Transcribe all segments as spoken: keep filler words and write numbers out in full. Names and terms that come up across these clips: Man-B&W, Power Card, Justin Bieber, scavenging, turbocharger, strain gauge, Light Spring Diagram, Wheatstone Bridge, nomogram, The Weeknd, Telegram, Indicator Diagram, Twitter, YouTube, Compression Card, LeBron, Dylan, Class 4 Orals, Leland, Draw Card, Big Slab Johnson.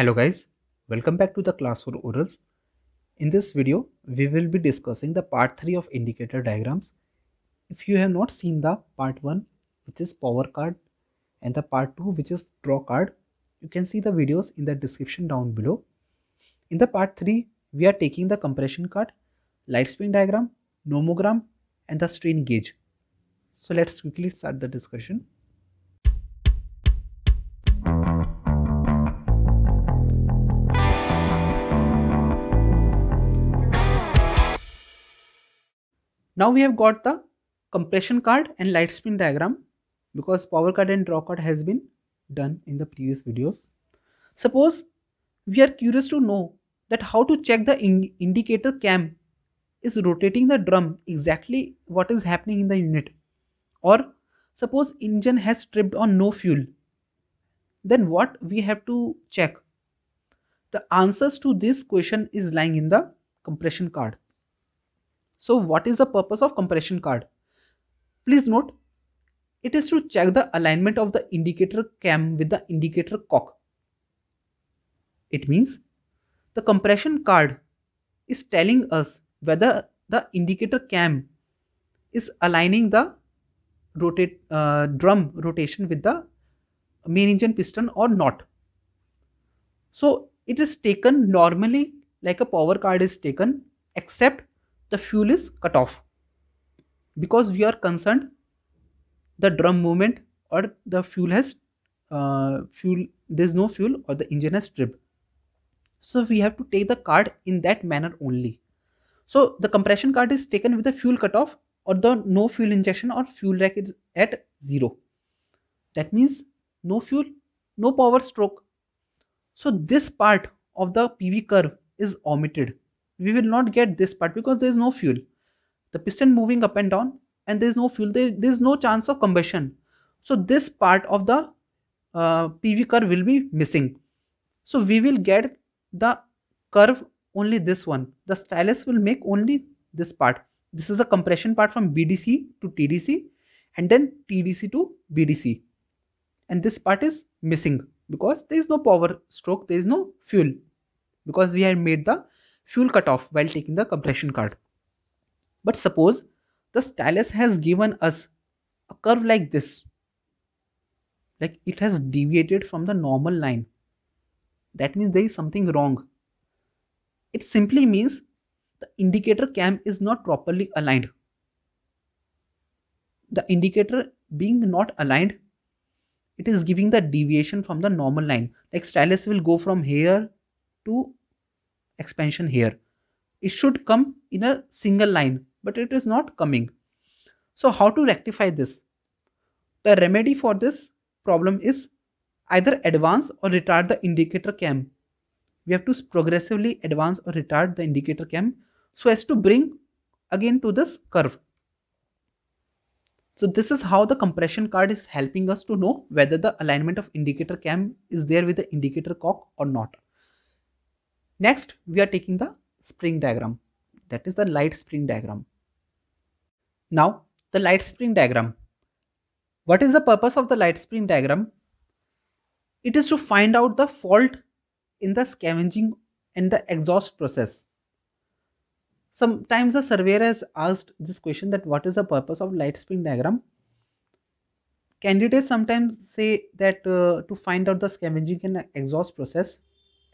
Hello guys, welcome back to the Class four Orals. In this video, we will be discussing the part three of indicator diagrams. If you have not seen the part one, which is power card, and the part two, which is draw card, you can see the videos in the description down below. In the part three, we are taking the compression card, light spin diagram, nomogram, and the strain gauge. So let's quickly start the discussion. Now we have got the compression card and light spin diagram because power card and draw card has been done in the previous videos. Suppose we are curious to know that how to check the in indicator cam is rotating the drum exactly what is happening in the unit, or suppose engine has tripped on no fuel, then what we have to check? The answers to this question is lying in the compression card. So what is the purpose of compression card? Please note, it is to check the alignment of the indicator cam with the indicator cock. It means the compression card is telling us whether the indicator cam is aligning the rotate, uh, drum rotation with the main engine piston or not. So it is taken normally like a power card is taken, except the fuel is cut off, because we are concerned the drum movement or the fuel has uh, fuel there is no fuel or the engine has tripped. So we have to take the card in that manner only. So the compression card is taken with the fuel cutoff or the no fuel injection or fuel rack is at zero. That means no fuel, no power stroke. So this part of the P V curve is omitted. We will not get this part because there is no fuel. The piston moving up and down and there is no fuel. There, there is no chance of combustion. So this part of the uh, P V curve will be missing. So we will get the curve only this one. The stylus will make only this part. This is the compression part from B D C to T D C and then T D C to B D C. And this part is missing because there is no power stroke. There is no fuel because we have made the fuel cutoff while taking the compression card. But suppose the stylus has given us a curve like this, like it has deviated from the normal line. That means there is something wrong. It simply means the indicator cam is not properly aligned. The indicator being not aligned, it is giving the deviation from the normal line. Like stylus will go from here to expansion here. It should come in a single line, but it is not coming. So how to rectify this? The remedy for this problem is either advance or retard the indicator cam. We have to progressively advance or retard the indicator cam so as to bring again to this curve. So this is how the compression card is helping us to know whether the alignment of indicator cam is there with the indicator cock or not. Next, we are taking the spring diagram, that is the light spring diagram. Now, the light spring diagram. What is the purpose of the light spring diagram? It is to find out the fault in the scavenging and the exhaust process. Sometimes the surveyor has asked this question, that what is the purpose of light spring diagram? Candidates sometimes say that uh, to find out the scavenging and exhaust process,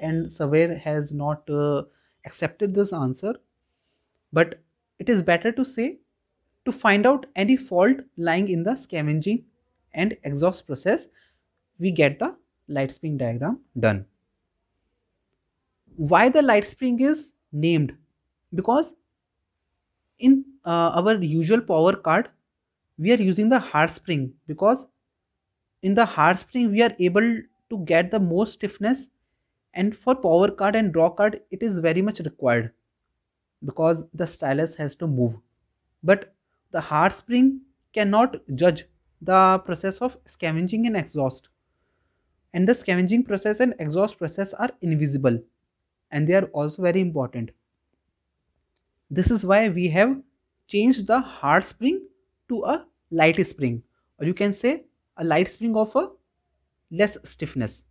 and surveyor has not uh, accepted this answer, but it is better to say to find out any fault lying in the scavenging and exhaust process, we get the light spring diagram done. Why the light spring is named? Because in uh, our usual power card, we are using the hard spring, because in the hard spring we are able to get the more stiffness. And for power card and draw card, it is very much required because the stylus has to move. But the hard spring cannot judge the process of scavenging and exhaust. And the scavenging process and exhaust process are invisible, and they are also very important. This is why we have changed the hard spring to a light spring, or you can say a light spring of a less stiffness.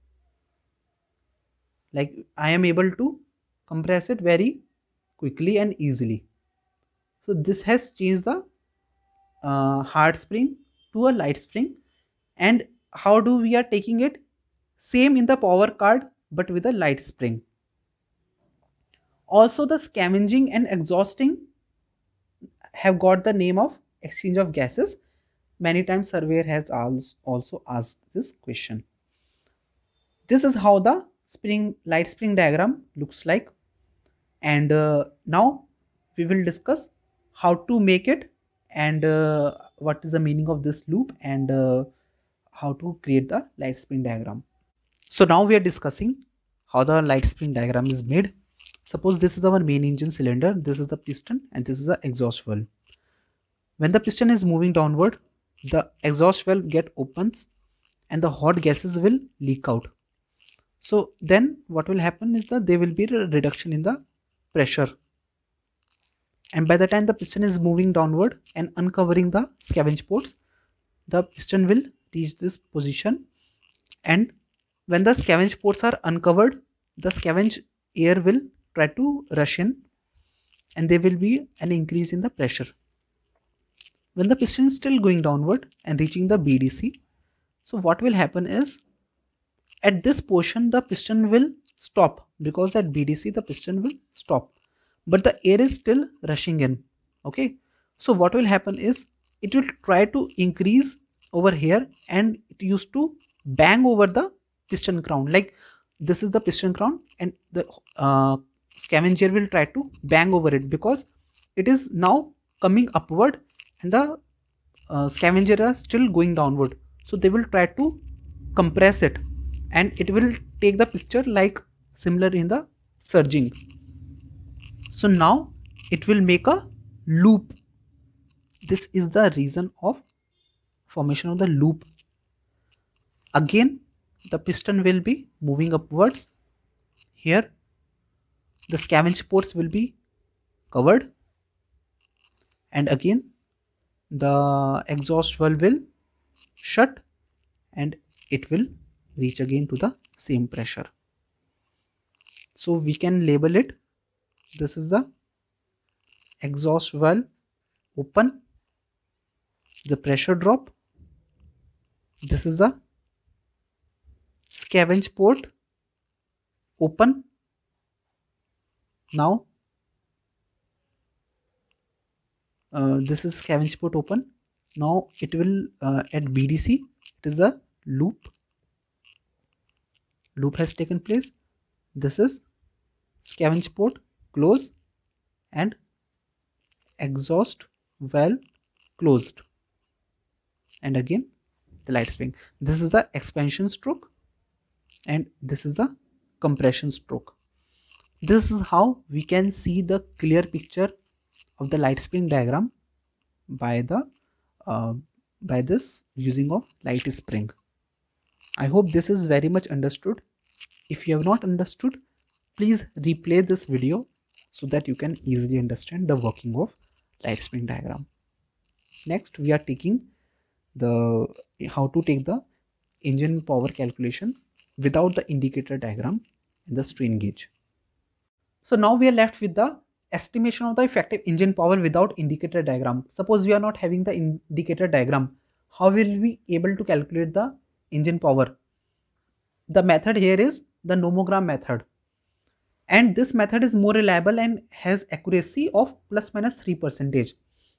like I am able to compress it very quickly and easily. So this has changed the uh, hard spring to a light spring. And how do we are taking it? Same in the power card but with a light spring. Also the scavenging and exhausting have got the name of exchange of gases. Many times surveyor has also asked this question. This is how the spring light spring diagram looks like. And uh, now we will discuss how to make it and uh, what is the meaning of this loop and uh, how to create the light spring diagram. So now we are discussing how the light spring diagram is made. Suppose this is our main engine cylinder, this is the piston and this is the exhaust valve. When the piston is moving downward, the exhaust valve get opens and the hot gases will leak out. So then what will happen is that there will be a reduction in the pressure. And by the time the piston is moving downward and uncovering the scavenge ports, the piston will reach this position. And when the scavenge ports are uncovered, the scavenge air will try to rush in and there will be an increase in the pressure. When the piston is still going downward and reaching the B D C, so what will happen is at this portion the piston will stop, because at B D C the piston will stop, but the air is still rushing in. Okay, so what will happen is it will try to increase over here and it used to bang over the piston crown. Like this is the piston crown and the uh, scavenger will try to bang over it because it is now coming upward and the uh, scavenger are still going downward. So they will try to compress it and it will take the picture like similar in the surging. So now it will make a loop. This is the reason of formation of the loop. Again the piston will be moving upwards. Here the scavenge ports will be covered and again the exhaust valve will shut and it will reach again to the same pressure. So we can label it, this is the exhaust valve open, the pressure drop, this is the scavenge port open. Now uh, this is scavenge port open. Now it will uh, at B D C it is a loop, loop has taken place. This is scavenge port close and exhaust valve closed and again the light spring. This is the expansion stroke and this is the compression stroke. This is how we can see the clear picture of the light spring diagram by the uh, by this using of light spring. I hope this is very much understood. If you have not understood, please replay this video so that you can easily understand the working of light spring diagram. Next we are taking the how to take the engine power calculation without the indicator diagram and the strain gauge. So now we are left with the estimation of the effective engine power without indicator diagram. Suppose we are not having the indicator diagram, how will we able to calculate the engine power? The method here is the nomogram method and this method is more reliable and has accuracy of plus minus three percentage.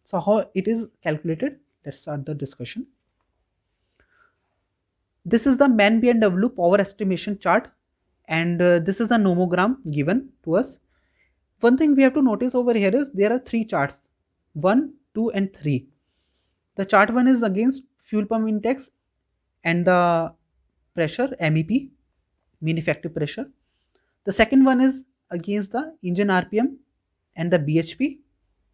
So how it is calculated? Let's start the discussion. This is the Man B and W power estimation chart and uh, this is the nomogram given to us. One thing we have to notice over here is there are three charts, one, two and three. The chart one is against fuel pump index and the pressure M E P, mean effective pressure. The second one is against the engine R P M and the B H P.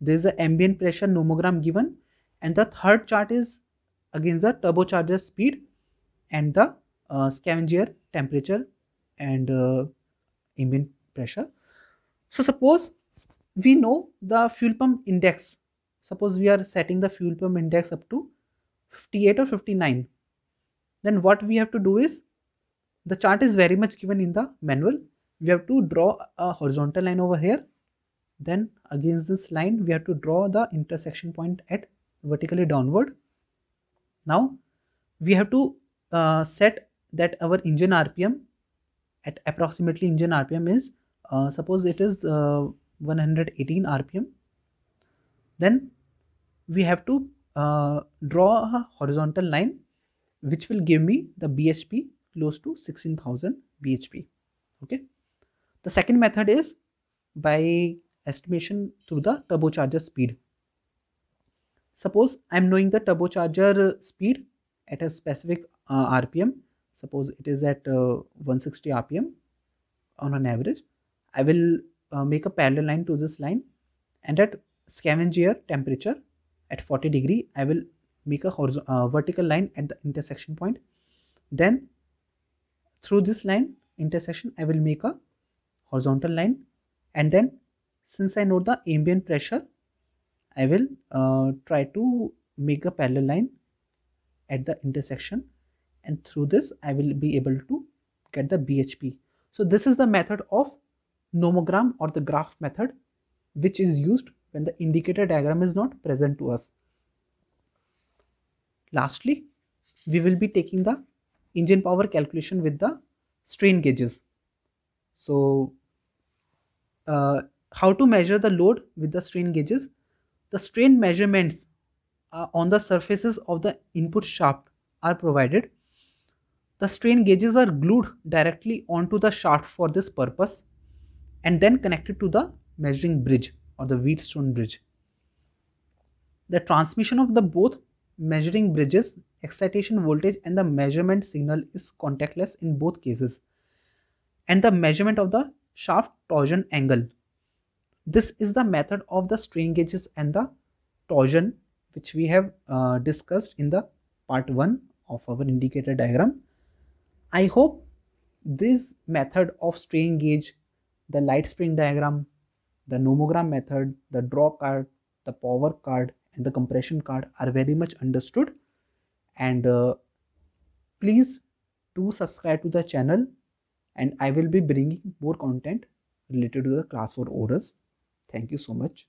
There is the ambient pressure nomogram given and the third chart is against the turbocharger speed and the uh, scavenger temperature and uh, ambient pressure. So suppose we know the fuel pump index. Suppose we are setting the fuel pump index up to fifty-eight or fifty-nine. Then what we have to do is, the chart is very much given in the manual. we have to draw a horizontal line over here. Then against this line we have to draw the intersection point at vertically downward. Now we have to uh, set that our engine R P M at approximately engine R P M is uh, suppose it is uh, one hundred eighteen R P M. Then we have to uh, draw a horizontal line which will give me the B H P close to sixteen thousand B H P. Okay. The second method is by estimation through the turbocharger speed. Suppose I am knowing the turbocharger speed at a specific uh, R P M. Suppose it is at uh, one sixty R P M on an average. I will uh, make a parallel line to this line, and at scavenger temperature at forty degree I will make a horizontal uh, vertical line at the intersection point. Then through this line intersection I will make a horizontal line, and then since I know the ambient pressure I will uh, try to make a parallel line at the intersection, and through this I will be able to get the B H P. So this is the method of nomogram or the graph method, which is used when the indicator diagram is not present to us. Lastly, we will be taking the engine power calculation with the strain gauges. So uh, how to measure the load with the strain gauges? The strain measurements uh, on the surfaces of the input shaft are provided. The strain gauges are glued directly onto the shaft for this purpose and then connected to the measuring bridge or the Wheatstone bridge. The transmission of the both measuring bridges, excitation voltage and the measurement signal is contactless in both cases, and the measurement of the shaft torsion angle. This is the method of the strain gauges and the torsion, which we have uh, discussed in the part one of our indicator diagram. I hope this method of strain gauge, the light spring diagram, the nomogram method, the draw card, the power card and the compression card are very much understood. And uh, please do subscribe to the channel, and I will be bringing more content related to the class four orals. Thank you so much.